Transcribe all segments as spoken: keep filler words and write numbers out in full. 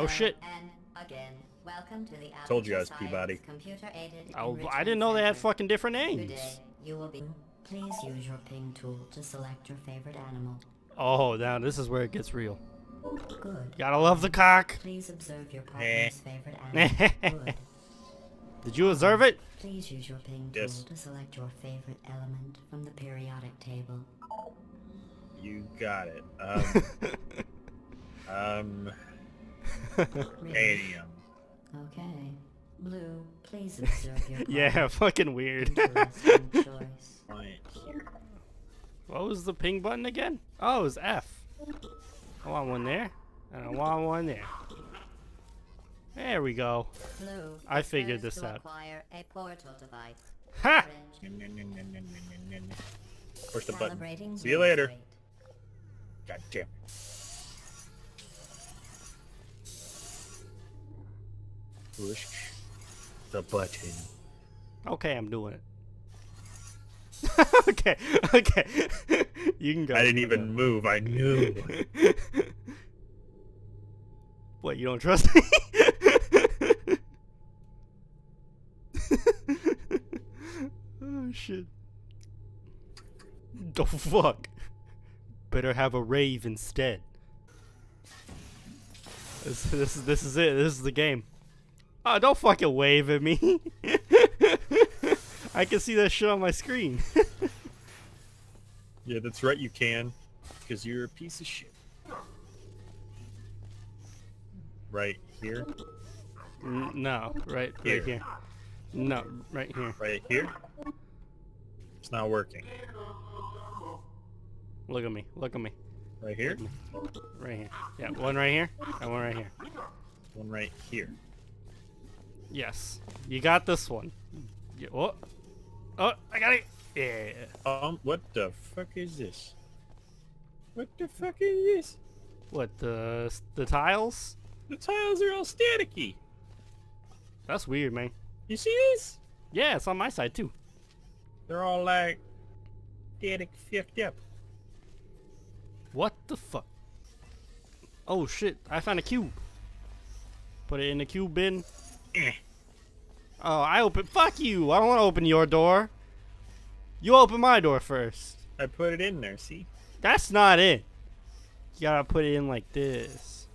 Oh shit. Again, welcome to the Told you guys, Peabody. Oh, I didn't know they had fucking different names. Today, you will be... Please use your ping tool to select your favorite animal. Oh, now this is where it gets real. Good. Gotta love the cock. Please observe your partner's favorite animal. Good. Did you observe it? Please use your ping tool yes. to select your favorite element from the periodic table. You got it. Um... um... Radium. Okay. Blue, please observe your yeah, fucking weird. What was the ping button again? Oh, it was F. I want one there, and I want one there. There we go. Blue, I figured this out. A portal device. Ha! Push the button. See you later. God damn it. Push the button. Okay, I'm doing it. okay, okay. You can go. I didn't even move. I knew. What, you don't trust me? Oh, shit. The fuck? Better have a rave instead. This, this, this is it. This is the game. Oh, don't fucking wave at me. I can see that shit on my screen. Yeah, that's right, you can. Because you're a piece of shit. Right here? N no, right here. Right here. No, right here. Right here? It's not working. Look at me. Look at me. Right here? Me. Right here. Yeah, one right here and one right here. One right here. Yes, you got this one. Yeah, oh, oh, I got it. Yeah. Um, what the fuck is this? What the fuck is this? What the the tiles? The tiles are all staticky. That's weird, man. You see this? Yeah, it's on my side too. They're all like static, fucked up. What the fuck? Oh shit! I found a cube. Put it in the cube bin. Oh, I open. Fuck you! I don't want to open your door. You open my door first. I put it in there. See? That's not it. You gotta put it in like this.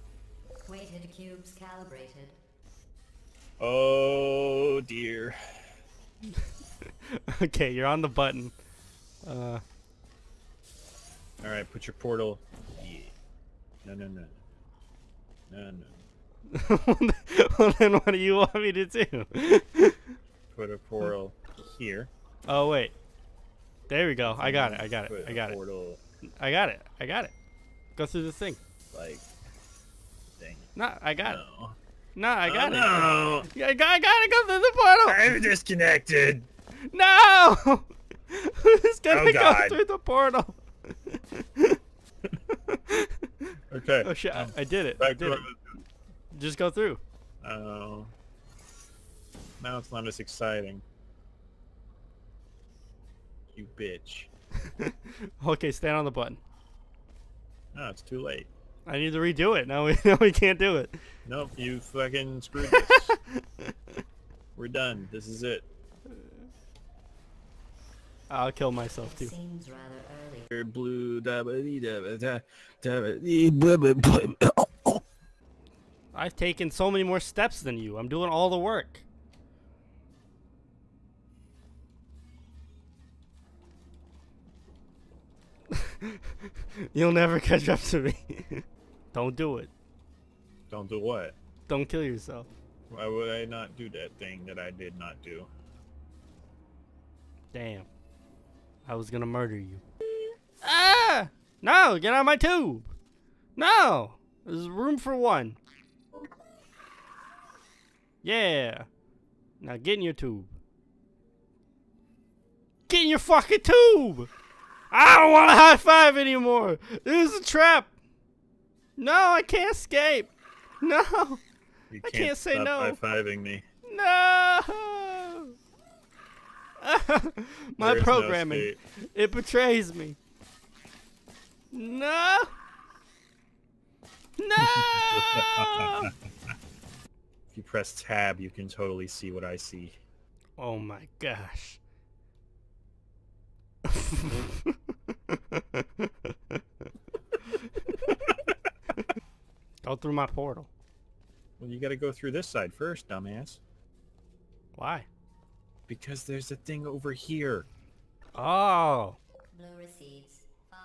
Weighted cubes calibrated. Oh dear. Okay, you're on the button. Uh. All right, put your portal. Yeah. No, no, no. No, no. Well, then what do you want me to do? Put a portal here. Oh wait, there we go. I got it. I got it. I got it. I got it. I got it. Go through this thing. Like, dang. No, I got it. No, I got it. No, yeah, I got it. Go through the portal. I'm disconnected. No, who's gonna go through the portal? Okay. Oh shit! I did it. I did it. Just go through. Oh. Now it's not as exciting. You bitch. Okay, stand on the button. No, it's too late. I need to redo it. Now we, now we can't do it. Nope, you fucking screwed this. We're done. This is it. I'll kill myself too. Seems rather early. Blue da ba dee da ba da da ba dee blah blah blah. I've taken so many more steps than you. I'm doing all the work. You'll never catch up to me. Don't do it. Don't do what? Don't kill yourself. Why would I not do that thing that I did not do? Damn. I was gonna murder you. Ah! No! Get out of my tube! No! There's room for one. Yeah. Now get in your tube. Get in your fucking tube! I don't want to high five anymore! This is a trap! No, I can't escape! No! You can't I can't say stop no! High fiving me. No! My there programming. No, it betrays me. No! No! If you press tab, you can totally see what I see. Oh my gosh. Go through my portal. Well, you gotta go through this side first, dumbass. Why? Because there's a thing over here. Oh. Blue receives five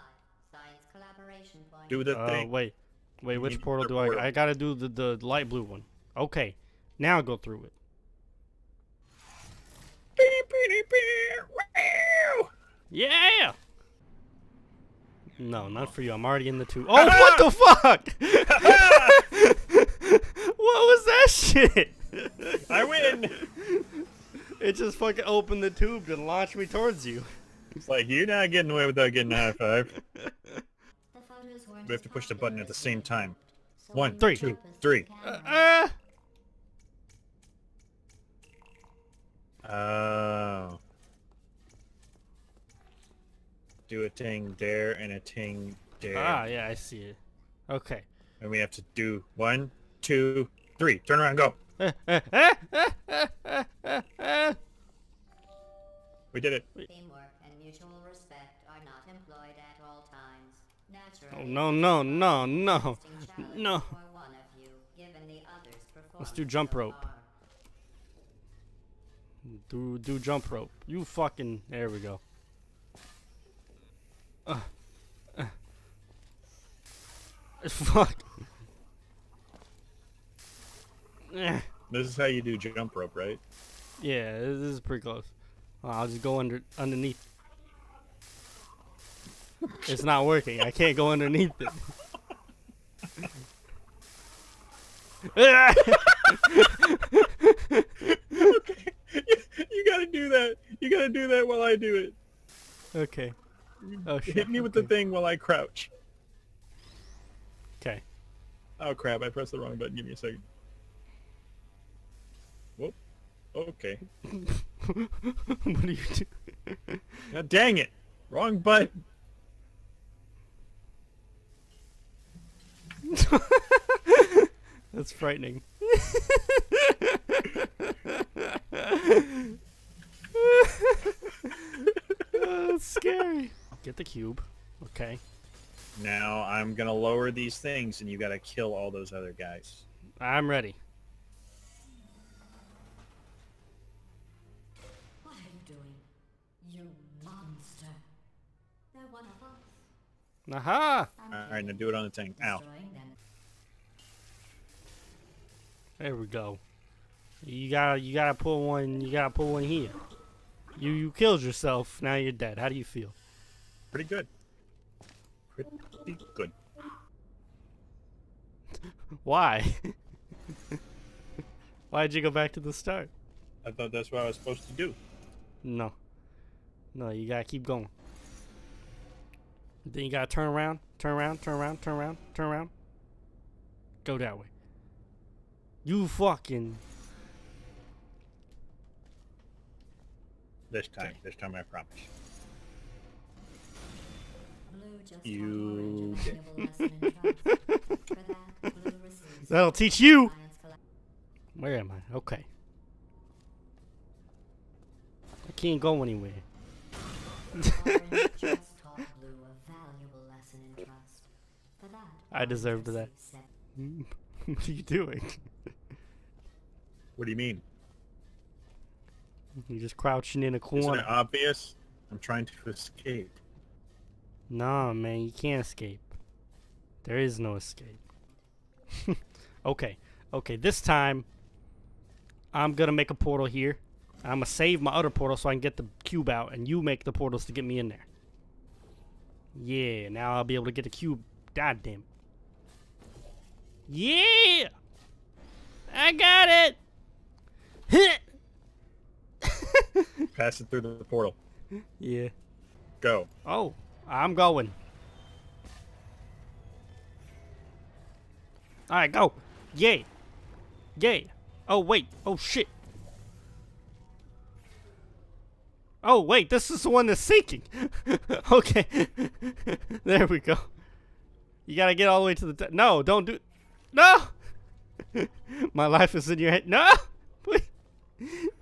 science collaboration points. Do the uh, thing. Wait, wait. You which portal do portal. I? I gotta do the the light blue one. Okay, now go through it. Yeah. No, not for you. I'm already in the tube. Oh, what the fuck? What was that shit? I win. It just fucking opened the tube and launched me towards you. It's like, you're not getting away without getting a high five. We have to push the button at the same time. One, three, two, three. Uh, uh. Oh. Do a thing there and a thing there. Ah, yeah, I see it. Okay. And we have to do one, two, three. Turn around and go. Uh, uh, uh, uh, uh, uh, uh, uh. We did it. Teamwork and mutual respect are not employed at all times. Naturally, oh, no, no, no, no. No. Let's do jump rope. Do do jump rope. You fucking, there we go. Uh, uh. Fuck. This is how you do jump rope, right? Yeah, this is pretty close. I'll just go under underneath. It's not working. I can't go underneath it. Okay. You, you gotta do that. You gotta do that while I do it. Okay. Oh, shit. Hit me with okay. the thing while I crouch. Okay. Oh crap, I pressed the wrong button. Give me a second. Whoop. Okay. What are you doing? God dang it! Wrong button! That's frightening. Oh, that's scary. Get the cube. Okay. Now I'm gonna lower these things and you gotta kill all those other guys. I'm ready. What are you doing? You monster. They're one of us. Aha! Alright, now do it on the tank. Ow. There we go. You gotta you gotta pull one you gotta pull one here. You you killed yourself, now you're dead. How do you feel? Pretty good. Pretty good. Why? Why'd you go back to the start? I thought that's what I was supposed to do. No. No, you gotta keep going. Then you gotta turn around, turn around, turn around, turn around, turn around. Go that way. You fucking... This time, this time I promise. You did. That'll teach you! Where am I? Okay. I can't go anywhere. I deserve that. What are you doing? What do you mean? You're just crouching in a corner. Isn't it obvious? I'm trying to escape. Nah, man, you can't escape. There is no escape. Okay, okay, this time, I'm gonna make a portal here. I'm gonna save my other portal so I can get the cube out, and you make the portals to get me in there. Yeah, now I'll be able to get the cube. God damn it. Yeah! I got it! Pass it through the portal. Yeah. Go. Oh, I'm going. Alright, go. Yay. Yay. Oh, wait. Oh, shit. Oh, wait. This is the one that's sinking. Okay. There we go. You gotta get all the way to the... T no, don't do... No! My life is in your hand. No! Please!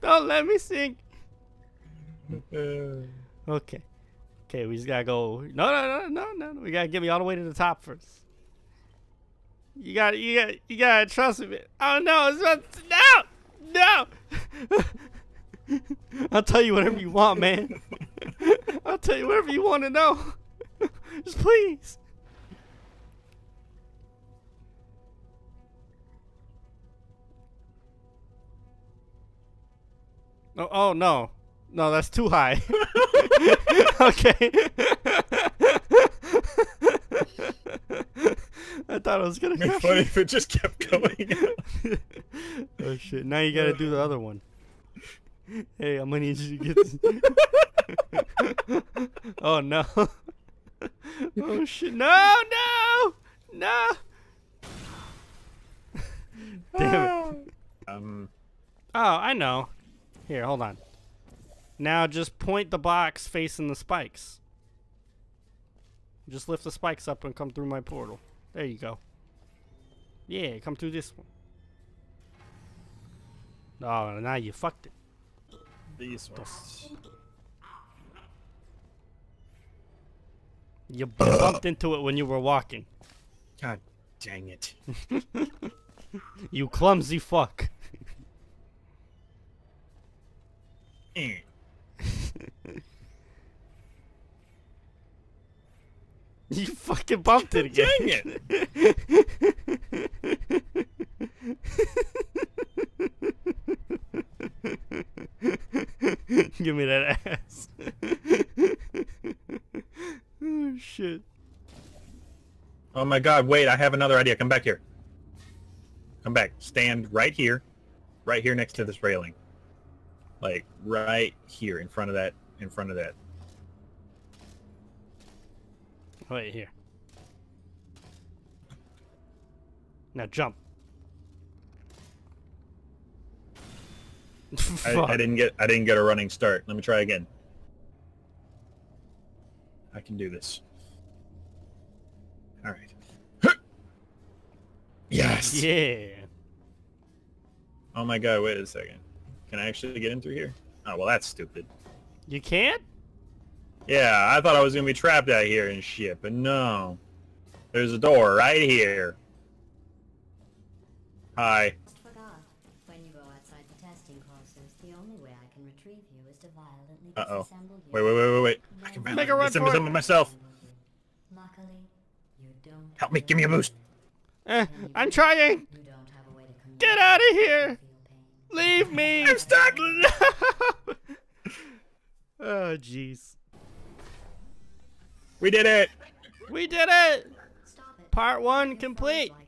Don't let me sink! Okay. Okay, we just gotta go. No, no, no, no, no. We gotta get me all the way to the top first. You gotta, you gotta, you gotta trust me. Oh no, it's about to, no! No! I'll tell you whatever you want, man. I'll tell you whatever you want to know. Just please. Oh, oh no. No, that's too high. Okay. I thought I was gonna be funny if it just kept going. Oh shit. Now you gotta do the other one. Hey, I'm gonna need you to get this. Oh no. Oh shit. No, no, no. Damn it. Um Oh, I know. Here, hold on. Now just point the box facing the spikes. Just lift the spikes up and come through my portal. There you go. Yeah, come through this one. Oh, now you fucked it. These ones. You bumped into it when you were walking. God dang it. You clumsy fuck. Mm. You fucking bumped it again. Dang it. Give me that ass. Oh shit. Oh my god, wait, I have another idea. Come back here. Come back. Stand right here. Right here next to this railing. Like right here in front of that in front of that. Wait here. Now jump. I, I didn't get I didn't get a running start. Let me try again. I can do this. All right. Yes. Yeah. Oh my god, wait a second. Can I actually get in through here? Oh well, that's stupid. You can't? Yeah, I thought I was gonna be trapped out here and shit, but no. There's a door right here. Hi. Forgot. When you go outside the testing courses, the only way I can retrieve you is to violently disassemble you. Wait, wait, wait, wait, wait. I can make a run for it myself. Luckily, you don't. Help me! Give me a boost. Uh, I'm trying. You don't have a way to get out of here. Leave me! I'm stuck! No! Oh, jeez. We did it! We did it! Part one complete!